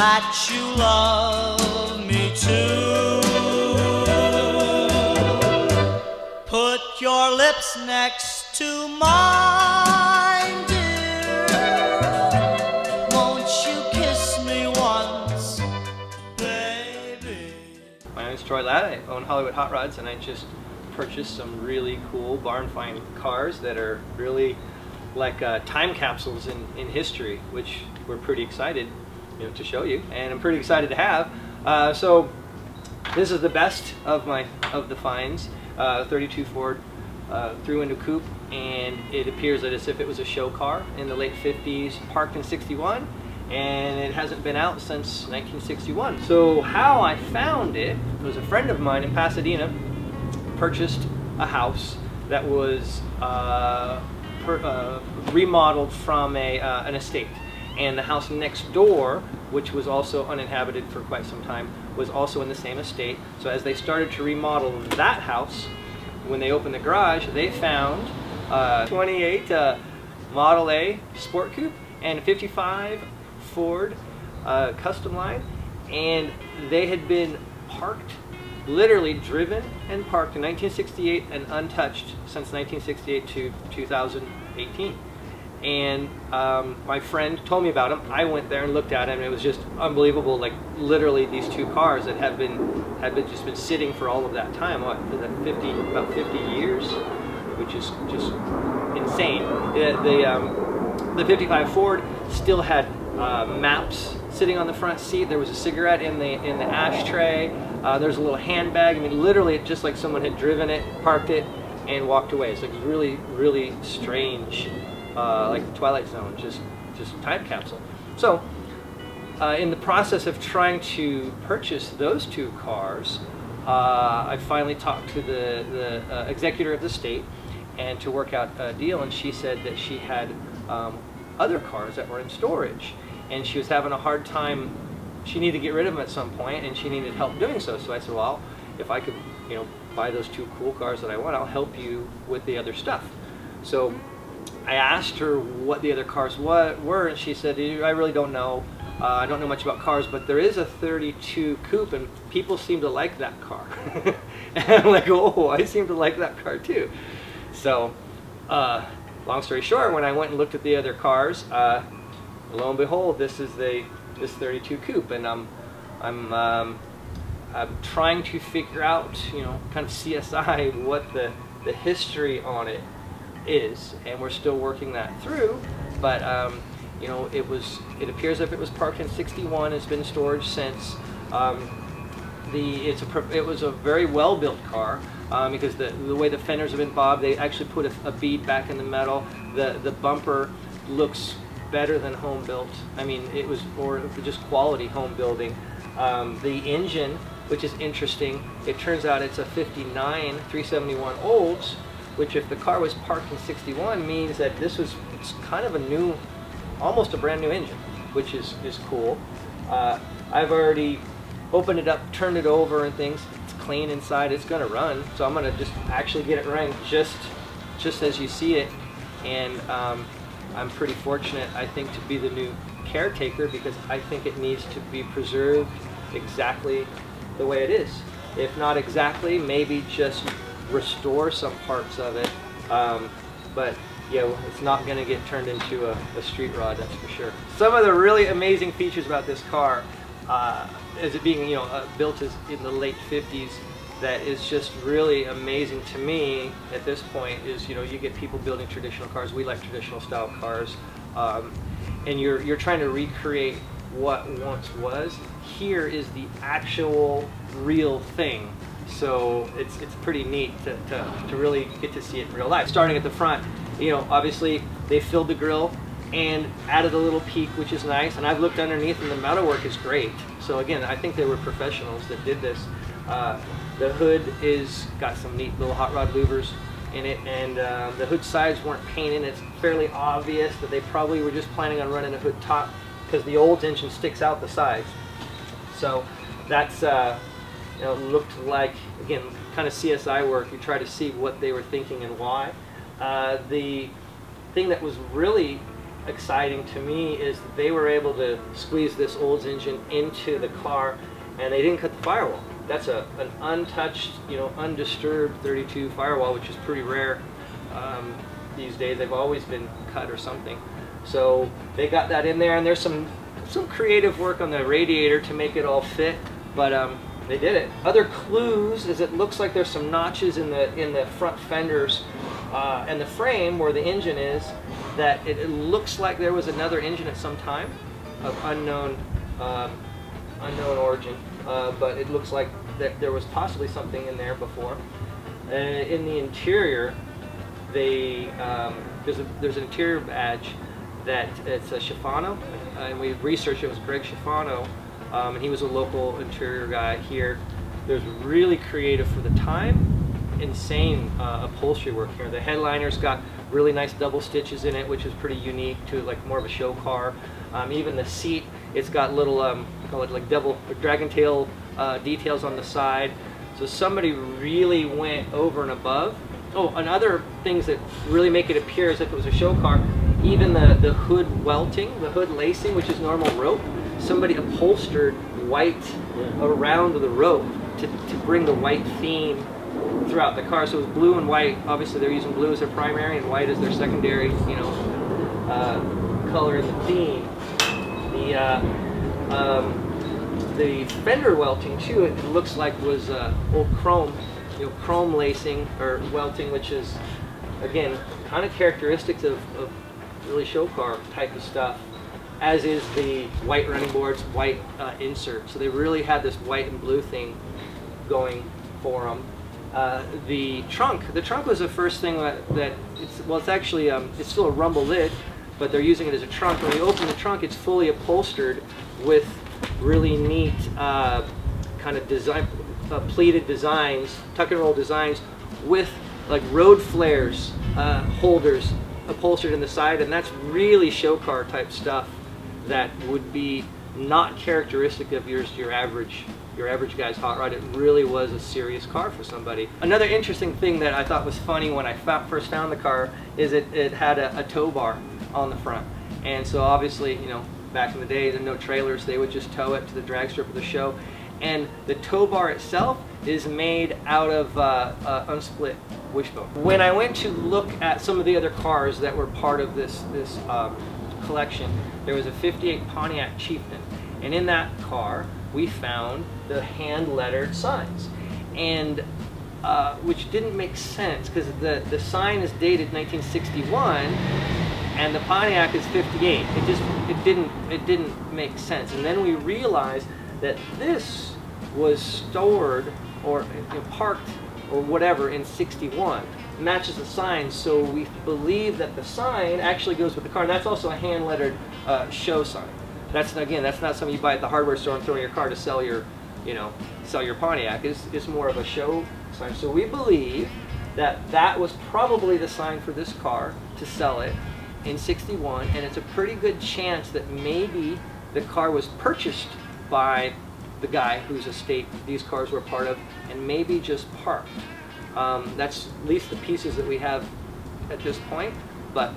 that you love me too. Put your lips next to mine, dear. Won't you kiss me once, baby? My name is Troy Ladd. I own Hollywood Hot Rods, and I just purchased some really cool barn find cars that are really like time capsules in history, which we're pretty excited to show you, and I'm pretty excited to have. So this is the best of the finds, 32 Ford through-window coupe, and it appears that as if it was a show car in the late 50s, parked in 61, and it hasn't been out since 1961. So how I found it was a friend of mine in Pasadena purchased a house that was remodeled from an estate. And the house next door, which was also uninhabited for quite some time, was also in the same estate. So as they started to remodel that house, when they opened the garage, they found a 28 Model A Sport Coupe and a 55 Ford Custom Line. And they had been parked, literally driven and parked in 1968 and untouched since 1968 to 2018. And my friend told me about them. I went there and looked at them, and it was just unbelievable. Like literally, these two cars that have just been sitting for all of that time. What is that? About 50 years, which is just insane. The 55 Ford still had maps sitting on the front seat. There was a cigarette in the ashtray. There's a little handbag. I mean, literally, it just like someone had driven it, parked it, and walked away. So it was really, really strange. Like the Twilight Zone, just time capsule. So in the process of trying to purchase those two cars, I finally talked to the executor of the state and to work out a deal, and she said that she had other cars that were in storage, and she was having a hard time. She needed to get rid of them at some point, and she needed help doing so. So I said, well, if I could buy those two cool cars that I want, I'll help you with the other stuff. So I asked her what the other cars were, and she said, I really don't know. I don't know much about cars, but there is a 32 coupe, and people seem to like that car. And I'm like, oh, I seem to like that car too. So, long story short, when I went and looked at the other cars, lo and behold, this is this 32 coupe, and I'm trying to figure out, kind of CSI, what the history on it is, and we're still working that through, but it appears if it was parked in 61, it's been storage since. It was a very well built car, because the way the fenders have been bobbed, they actually put a bead back in the metal. The bumper looks better than home built. I mean, it was or just quality home building. The engine, which is interesting, it turns out it's a 59 371 Olds, which if the car was parked in 61 means that this was, it's kind of a new, almost a brand new engine, which is cool. I've already opened it up, turned it over and things. It's clean inside, it's gonna run. So I'm gonna just actually get it running just as you see it. And I'm pretty fortunate, I think, to be the new caretaker, because I think it needs to be preserved exactly the way it is. If not exactly, maybe just restore some parts of it, but yeah, it's not going to get turned into a street rod, that's for sure. Some of the really amazing features about this car is it being built in the late 50s. That is just really amazing to me at this point. Is you get people building traditional cars. We like traditional style cars, and you're trying to recreate what once was. Here is the actual real thing. So it's pretty neat to really get to see it in real life. Starting at the front, obviously they filled the grille and added a little peak, which is nice. And I've looked underneath, and the metalwork is great. So again, I think they were professionals that did this. The hood is got some neat little hot rod louvers in it, and the hood sides weren't painted. It's fairly obvious that they probably were just planning on running a hood top, because the old engine sticks out the sides. So that's. Looked like, again, kind of CSI work. You try to see what they were thinking and why. The thing that was really exciting to me is that they were able to squeeze this Olds engine into the car, and they didn't cut the firewall. That's an untouched, you know, undisturbed 32 firewall, which is pretty rare these days. They've always been cut or something. So they got that in there, and there's some creative work on the radiator to make it all fit, but they did it. Other clues is it looks like there's some notches in the front fenders and the frame where the engine is, that it looks like there was another engine at some time of unknown origin, but it looks like that there was possibly something in there before. In the interior, there's an interior badge that it's a Schifano, and we researched it was Greg Schifano, and he was a local interior guy here. There's really creative for the time, insane upholstery work here. The headliner's got really nice double stitches in it, which is pretty unique to like more of a show car. Even the seat, it's got little call it like double dragon tail details on the side. So somebody really went over and above. Oh, and other things that really make it appear as if it was a show car, even the hood welting, the hood lacing, which is normal rope, somebody upholstered white around the rope to bring the white theme throughout the car. So it was blue and white. Obviously they're using blue as their primary and white as their secondary, you know, color in the theme. The fender welting too, it looks like was old chrome, you know, chrome lacing or welting, which is again kind of characteristics of really show car type of stuff, as is the white running boards, white insert. So they really had this white and blue thing going for them. The trunk was the first thing that it's actually it's still a rumble lid, but they're using it as a trunk. When you open the trunk, it's fully upholstered with really neat kind of design, pleated designs, tuck and roll designs, with like road flares holders upholstered in the side, and that's really show car type stuff that would be not characteristic of your average guy's hot rod. It really was a serious car for somebody. Another interesting thing that I thought was funny when I first found the car is it had a tow bar on the front. And so obviously, you know, back in the day, there were no trailers. They would just tow it to the drag strip of the show. And the tow bar itself is made out of unsplit wishbone. When I went to look at some of the other cars that were part of this collection, there was a '58 Pontiac Chieftain. And in that car, we found the hand-lettered signs, and which didn't make sense because the sign is dated 1961, and the Pontiac is '58. It didn't make sense. And then we realized that this was stored or parked or whatever in '61. Matches the sign, so we believe that the sign actually goes with the car. And that's also a hand-lettered show sign. That's not something you buy at the hardware store and throw in your car to sell your, you know, sell your Pontiac. It's more of a show sign. So we believe that was probably the sign for this car to sell it in '61, and it's a pretty good chance that maybe the car was purchased by the guy whose estate these cars were part of, and maybe just parked. That's at least the pieces that we have at this point, but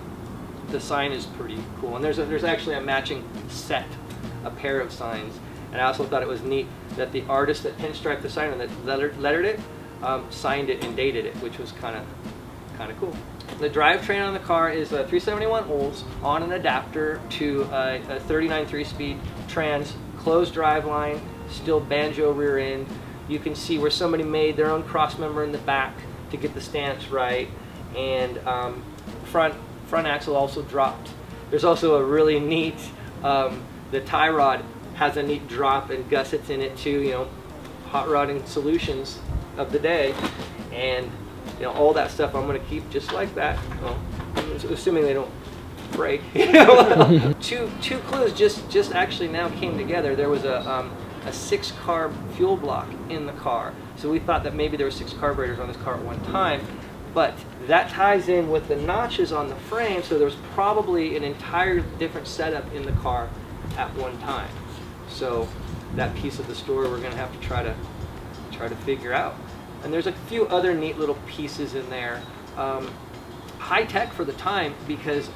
the sign is pretty cool. And there's actually a matching set, a pair of signs. And I also thought it was neat that the artist that pinstriped the sign and that lettered it, signed it and dated it, which was kind of cool. The drivetrain on the car is a 371 Olds on an adapter to a 39 3-speed trans, closed driveline, still banjo rear end. You can see where somebody made their own cross member in the back to get the stance right, and front axle also dropped. There's also a really neat, the tie rod has a neat drop and gussets in it too, you know, hot rodding solutions of the day. And, you know, all that stuff I'm gonna keep just like that, well, assuming they don't break. Two clues just actually now came together. There was a 6-carb fuel block in the car. So we thought that maybe there were 6 carburetors on this car at one time, but that ties in with the notches on the frame, so there's probably an entire different setup in the car at one time. So that piece of the story we're gonna have to try to figure out. And there's a few other neat little pieces in there. High tech for the time, because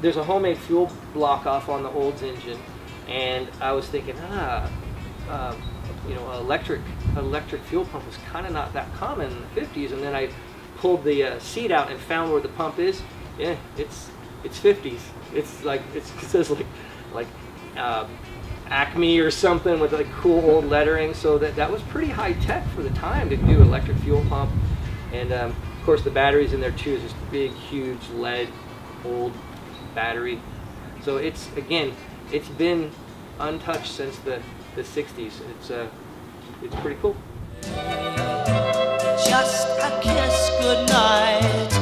there's a homemade fuel block off on the Olds engine, and I was thinking, you know, electric fuel pump was kind of not that common in the 50s. And then I pulled the seat out and found where the pump is. Yeah, it's 50s. It's like it says like Acme or something with like cool old lettering. So that was pretty high tech for the time to do electric fuel pump. And of course the batteries in there too is just big, huge lead old battery. So it's again, it's been untouched since the 60s. It's pretty cool. Just a kiss goodnight.